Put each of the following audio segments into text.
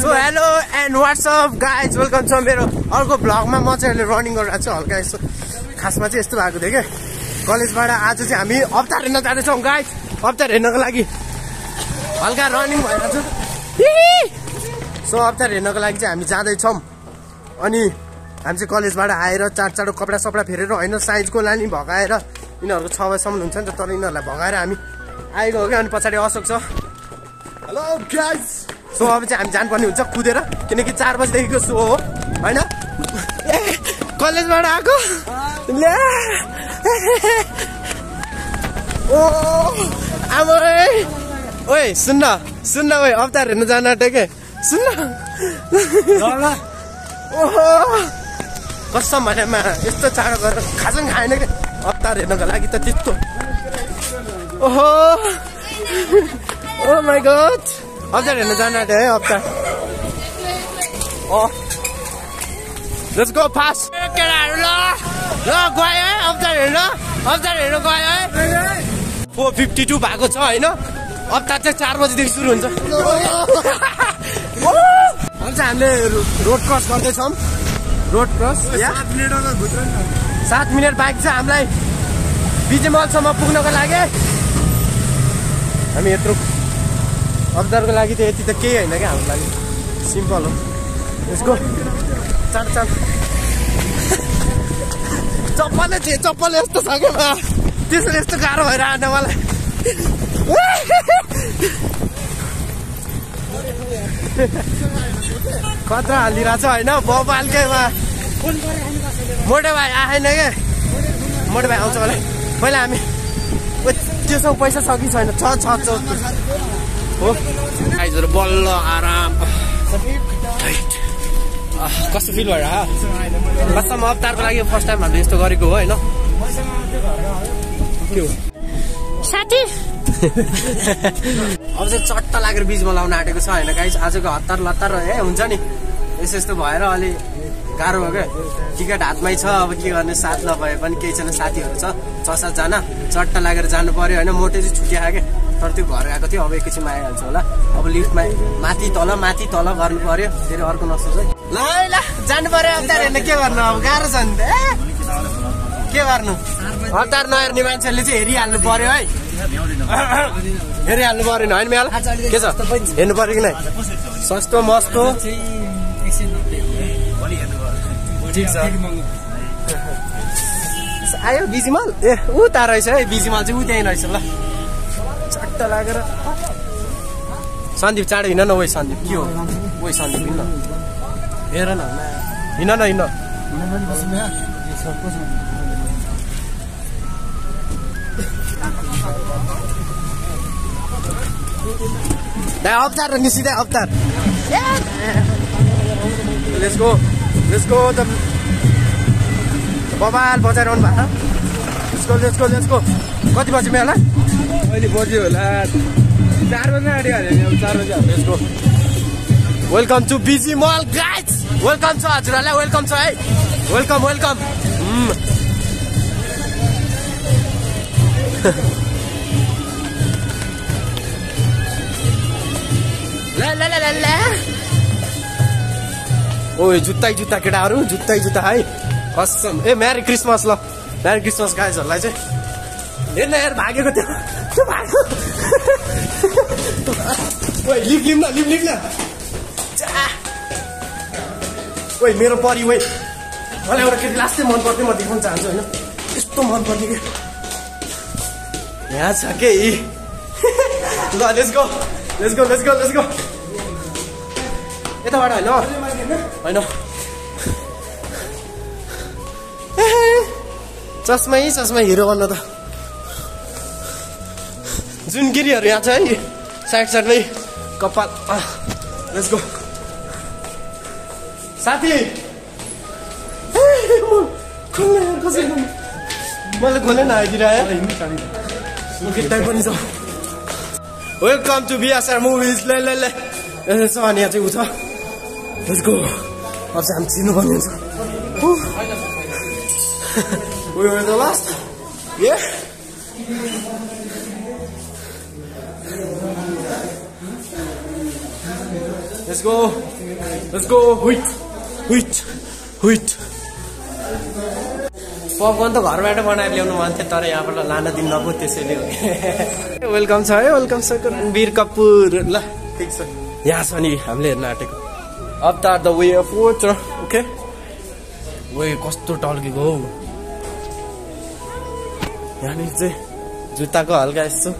So hello and what's up guys, welcome to मेरो अर्को ब्लगमा। म चाहिँ अहिले रनिङ गरिरहेको छु हल्का। यसो खासमा चाहिँ यस्तो भएको थियो के कलेजबाट आज चाहिँ हामी अवतार हेर्न जाँदैछौँ गाइज। अवतार हेर्नको लागि हल्का रनिङ भइरहेको छु। सो अवतार हेर्नको लागि चाहिँ हामी जाँदैछौँ अनि हामी चाहिँ कलेजबाट आएर चाँडो कपडा सपडा फेरेर होइन साइजको लागि भगाएर यिनीहरूको 6 बजीसम्म हुन्छ नि त, तर यिनीहरूलाई भगाएर हामी आएको हो कि। अनि पछाडि अशोक छ। Hello guys. सो अब चाहिँ हामी जानुपर्ने हुन्छ कुदेर, किनकि 4 बजीदेखिको सो हो होइन। कलेजबाट आएको ले ओ आमा ओइ सुन्न ओइ अवतार हेर्नु जान आँटे के सुन्न ओहो कसम भनेमा यस्तो चाँडो गरेर खाजा पनि खाएन कि अवतार हेर्नको लागि त त्यस्तो। ओहो ओ माई गॉड अवतार हेर्न जान आँटे है अवतार। लेट्स गो फास्ट केटाहरू ल गयो है अवतार हेर्न। अवतार हेर्न गयो है। 4:52 भएको छ होइन। अवतार चाहिँ 4 बजीदेखि सुरु हुन्छ। हुन्छ हामीले रोड क्रस गर्दैछौँ। रोड क्रस 7 मिनट बाँकी छ हामीलाई बिजेमलसम्म पुग्नको लागि। हामी यत्रो अवतारको लागि त यति त केही होइन क्या, हाम्रो लागि सिम्पल हो। यसको चाँडो चप्पलै थियो, चप्पल यस्तो छ क्या त्यसरी यस्तो गाह्रो भएर आएन मलाई। खतरा हालिरहेको छ होइन बबालकैमा। मोटे भाइ आएन क्या, मोटे भाइ आउँछ होला। पहिला हामी त्योसँग पैसा सकि छैन 6 हो आइजहरू बल्ल आराम कस्तो फिल भएर कसम अवतारको लागि फर्स्ट टाइम हामीले यस्तो गरेको हो होइन साथी। अब चाहिँ चट्ट लागेर बीच मलाउन आँटेको छ होइन गाइस। आजको हतार लतार ए हुन्छ नि यस्तो यस्तो भएर अलि गाह्रो हो क्या। टिकट हातमै छ अब के गर्ने, साथ नभए पनि केही छैन, साथीहरू छ 6-7 जना, चट्ट लागेर जानु पर्यो होइन। मोटे चाहिँ छुट्टी आयो क्या, तर त्यो घर गएको थियो। अब एकैछिन आइहाल्छ होला। अब लिफ्टमा माथि तल गर्नु पर्यो फेरि अर्को नसो चाहिँ ल जानु पर्यो। अवतार हेर्न के गर्नु अब गाह्रो छ नि त के गर्नु। अवतार नहेर्ने मान्छेहरूले चाहिँ हेरिहाल्नु पर्यो है, हेरिहाल्नु पर्यो होइन मेला के छ हेर्नु पर्यो कि नै। सस्तो मस्तो ठिक छ आयो बिजिमल। ए ऊ त रहेछ है बिजिमल चाहिँ, ऊ त्यहीँ रहेछ ल चट्ट लागेर। सन्दीप चाँडो हिँड न ओइ सन्दीप के हो ओइ सन्दीप हिँड न हेर न हिँड न हिँड। अवतार निस्किँदै अवतार लेट्स गो त बबाल बजाइरहनु भएको छ। लेट्स गो कति बजी मेला अहिले बज्यो होला 4 बजी आँटिहाल्यो नि। अब 4 बजी हाल्यो यसको। वेलकम टु बिजिमल गाइज, वेलकम छ हजुरहरूलाई, वेलकम छ है, वेलकम। ला ओए जुत्ता केटाहरू जुत्ता है कसम। ए मेरी क्रिसमस ल मेरी क्रिसमस गाइजहरूलाई चाहिँ हेर्न यार भागेको थियो त्यो भागेको। ओइ लिप न ओइ मेरो परी। ओइ मलाई एउटा केटी लास्टै मन पर्थ्यो, म देखाउन चाहन्छु होइन यस्तो मन पर्ने कि यहाँ छ के। लेट्स गो यताबाट होइन चस्मै हिरो बन्न त जुन गिरीहरू यहाँ छ है साइडमै कपाल। लेट्स गो साथी कसरी मैले खोले न आइदिएर टाइम पनि छ। Welcome to BSR movies. ले यस अनि यहाँ चाहिँ उ छ। लेट्स गो अब चाहिँ हामी चिन्नुपर्ने हुन्छ। वी वर द लास्ट या Let's go. Let's go. Wait. Wait. Wait. Popcorn to ghar baita banai ल्याउनु भन्थे तर यहाँबाट लान दिन नपो त्यसैले हो के. वेलकम छ है. Welcome sir Ranbir Kapoor. ल ठीक छ. यहाँ छ नि हामीले हेर्न आटेको Avatar the way of water. Okay. ओए कस्तो टल्केको हो. यहाँ नि चाहिँ जुत्ताको हल्का यस्तो.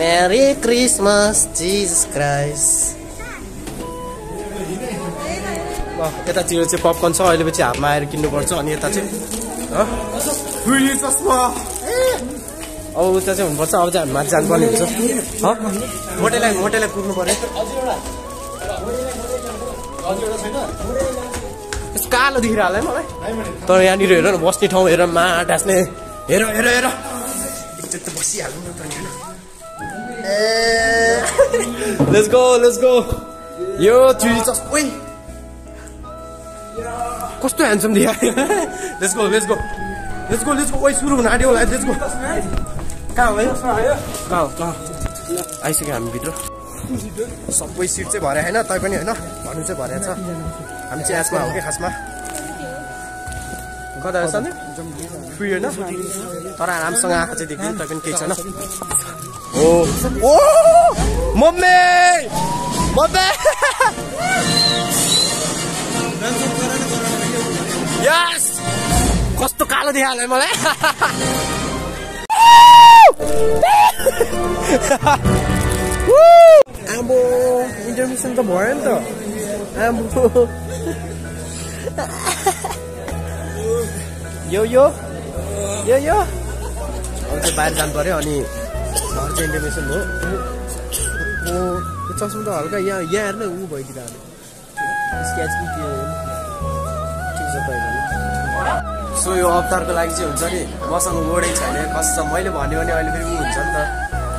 Merry Christmas, Jesus Christ. Yata chiro chai popcorn cha ahile pachi hapma aera kinnu parcha ani yata chai huili chasma au uta chai hun parcha au chai hamma jaan parne huncha ha motelai kurnu paryo हजुर एउटा छैन यस कालो देखिरहला है मलाई तर यहाँ नि हेर न बस्ने ठाउँ हेर माटास्ने हेर हेर हेर एकचोट बसिहाल्नु न त हैन. Let's go, let's go. Yo Jesus. Oi कस्तो ह्यान्डसम दिया. Let's go let's go let's go let's go. ओइ सुरु हुन आड्यो होला. Let's go. कहाँ भयो कहाँ कहाँ आइसक्यो हामी भित्र. सबै सिट चाहिँ भरे हैन तै पनि हैन भन्नु चाहिँ भरे छ. हामी चाहिँ यसमा हो के खासमा कता छ नि फ्री हैन तर आरामसँग आखा चाहिँ देख्नु तै पनि केही छैन. ओ ओ मम्मी मम्मी यस कस्तो कालो देखाले मलाई. आम्बो इन्टरमिसन त भयो नि त. आम्बो यो यो यो यो अझै बाहिर जानु पर्यो अनि घर चाहिँ इन्टरमिसन हो. ओ यो चस्मा त हल्का यहाँ यहाँ हेर्न उ भइदियो स्केच कि के. सो यो अवतारको लागि चाहिँ हुन्छ नि मसँग मोडै छैन कसम. मैले भन्यो भने अहिले फेरि उ हुन्छ नि त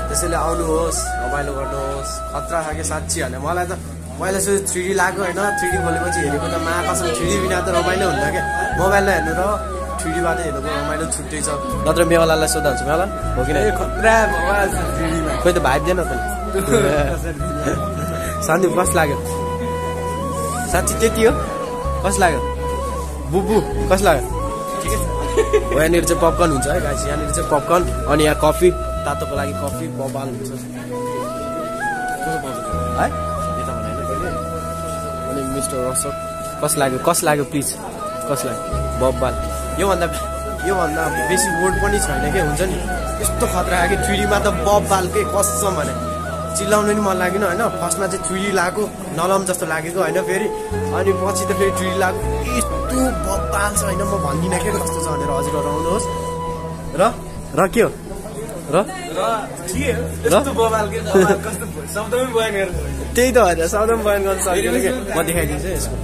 त्यसैले आउनुहोस् रमाइलो गर्नुहोस्. खतरा खाके साँच्ची होइन मलाई त मैले चाहिँ 3D लाग्यो होइन. 3D बोलेपछि हेरेको त मा कसम 3D बिना त रमाइलो हुन्छ क्या. मोबाइलमा हेर्नु र 3Dबाट हेर्नुको रमाइलो छुट्टै छ. नत्र मेवालालाई सोध्दा हुन्छ मेवाला हो किन. खतरा खोइ त भाइब दिएन त सान्दी. कस लाग्यो साँच्ची त्यति हो. कस लाग्यो बुबु कस लाग्यो. ठिकै छ. यहाँनिर चाहिँ पपकर्न हुन्छ है गाइस. यहाँनिर चाहिँ पपकर्न अनि यहाँ कफी तातोको लागि कफी बबाल हुन्छ है यता भने अनि मिस्टर रसक कस लाग्यो. कस लाग्यो प्लिज कस लाग्यो बबाल. योभन्दा बेसी वर्ड पनि छैन के हुन्छ नि. यस्तो खतरा आयो कि 3Dमा त बबाल के कसम भने चिल्लाउनु नि मन लागेन होइन. फर्स्टमा चाहिँ 3D लाग्यो नलम जस्तो लागेको होइन फेरि अनि पछि त फेरि 3D लाग्यो यस्तो बब्बाल छ होइन. म भन्दिनँ के कस्तो छ भनेर. हजुरहरू आउनुहोस् र के हो र यस्तो बब्बाल के कस्तो शब्दमै बयान गर्नु त्यही त होइन. शब्दमै बयान गर्न सकिँदैन के. म देखाइदिन्छु यसको.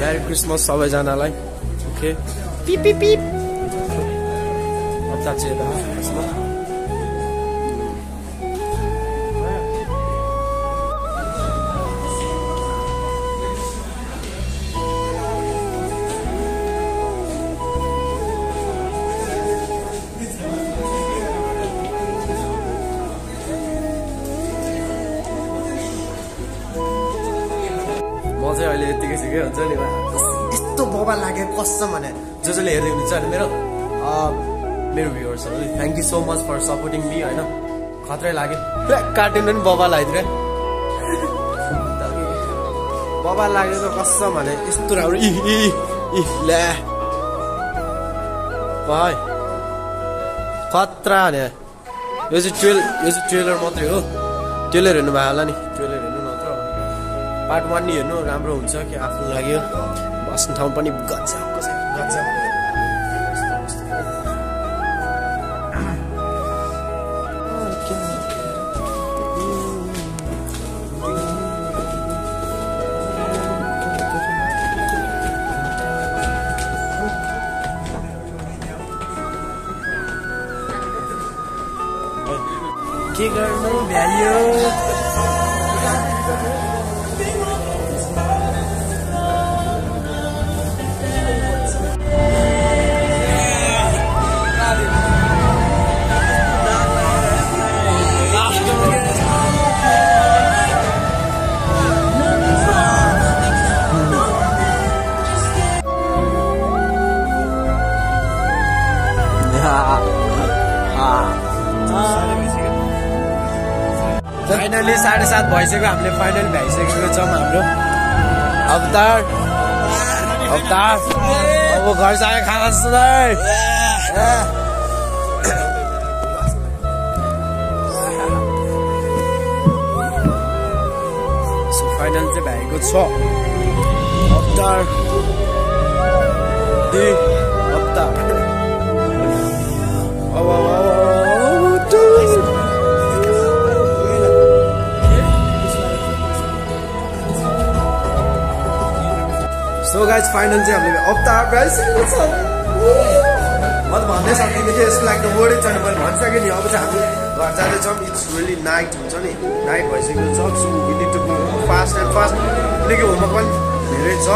मेरी क्रिसमस सबैजनालाई. ओके पिप पिप पिप अझ चाहिँ अहिले यतिकै सिकै हुन्छ नि. यस्तो बबाल लाग्यो कसम भने जो जसले हेर्दै हुनुहुन्छ होइन मेरो भ्युअर्सहरूले thank you so much for supporting me होइन. खतरै लाग्यो कार्टुन पनि बबाल आइदियो बबाल लागेको कसम भने यस्तो राम्रो. ल्या भाइ खतरा भने यो चाहिँ ट्रेलर मात्रै हो. ट्रेलर हेर्नु भयो होला नि. ट्रेलर हेर्नु पार्ट 1 नि हेर्नु राम्रो हुन्छ कि आफ्नो लाग्यो. बस्ने ठाउँ पनि गजब गजब. के गर्नु भ्यायो फाइनली 7:30 भइसक्यो, हामीले फाइनल भइसकेको छौँ। हाम्रो अवतार अब घर जाने खाना जस्तो। फाइनल चाहिँ भएको छ अवतार। सो गाइज फाइनल चाहिँ हामीले अवतार भइसकेको छ। म त भन्दै सकेदेखि यसको लागि वर्डै छैन, मैले भनिसकेँ नि। अब चाहिँ हामी घर जाँदैछौँ। इट्स रियली नाइट हुन्छ नि, नाइट भइसकेको छ। So we need to go fast and fast. किनकि होमवर्क पनि धेरै छ।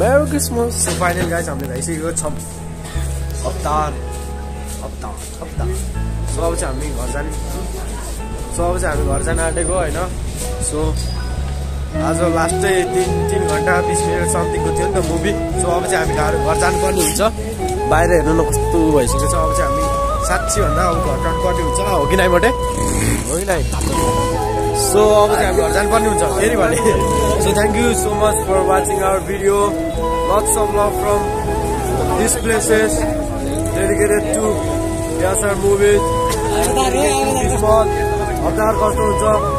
Merry Christmas. So final guys हामीले भइसकेको छौँ अवतार। सो अब चाहिँ हामी घर जाने। आँटेको होइन। सो आज लास्टै 3 घन्टा 20 मिनट समथिङको थियो नि त मुभी। सो अब चाहिँ हामी घर जानुपर्ने हुन्छ। बाहिर हेर्नु न कस्तो भइसकेको छ। अब चाहिँ हामी 700 भन्दा अब घर कति हुन्छ हो कि नाइमटे हो कि नाइ। सो अब चाहिँ हामी घर जानुपर्ने हुन्छ फेरि भने। So thank you so much for watching our video. Lots of love from this places dedicated to their movies. Avatar कस्तो हुन्छ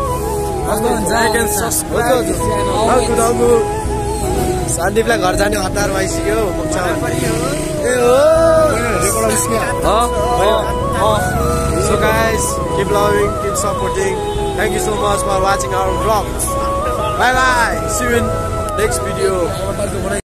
सन्दीपलाई घर जाने हतार भइसक्यो। So guys keep loving, keep supporting. Thank you so much for watching our vlog. Bye bye, see you in next video.